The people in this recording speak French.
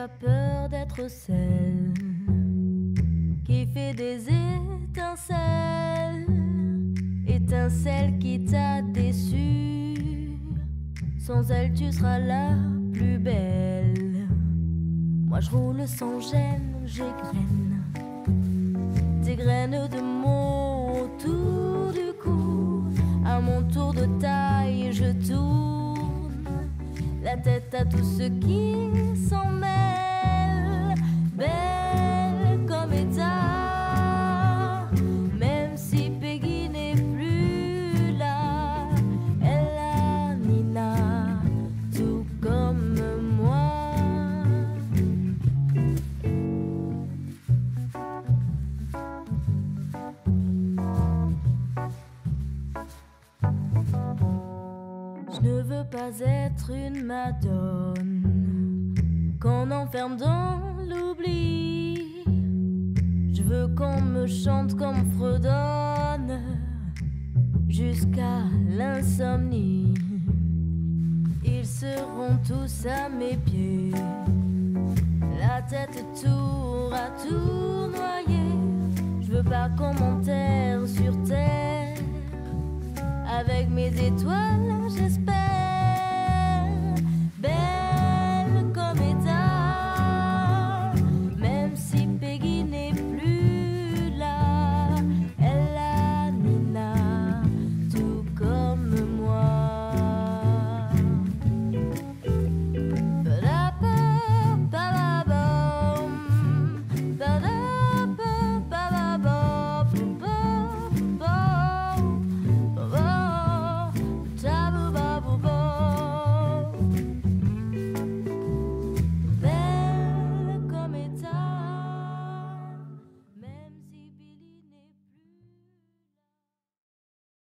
pas peur d'être celle qui fait des étincelles, étincelles qui t'a déçu. Sans elle tu seras la plus belle. Moi je roule sans gêne, j'égrène des graines de mots autour du cou. À mon tour de taille je tourne la tête à tous ceux qui s'en mêlent. Belle comme état, même si Peggy n'est plus là. Elle a Nina, tout comme moi. Je ne veux pas être une madone qu'on enferme dans l'oubli. Je veux qu'on me chante, qu'on me fredonne jusqu'à l'insomnie. Ils seront tous à mes pieds, la tête tour à tour noyée. Je veux pas qu'on m'enterre sur terre avec mes étoiles, j'espère.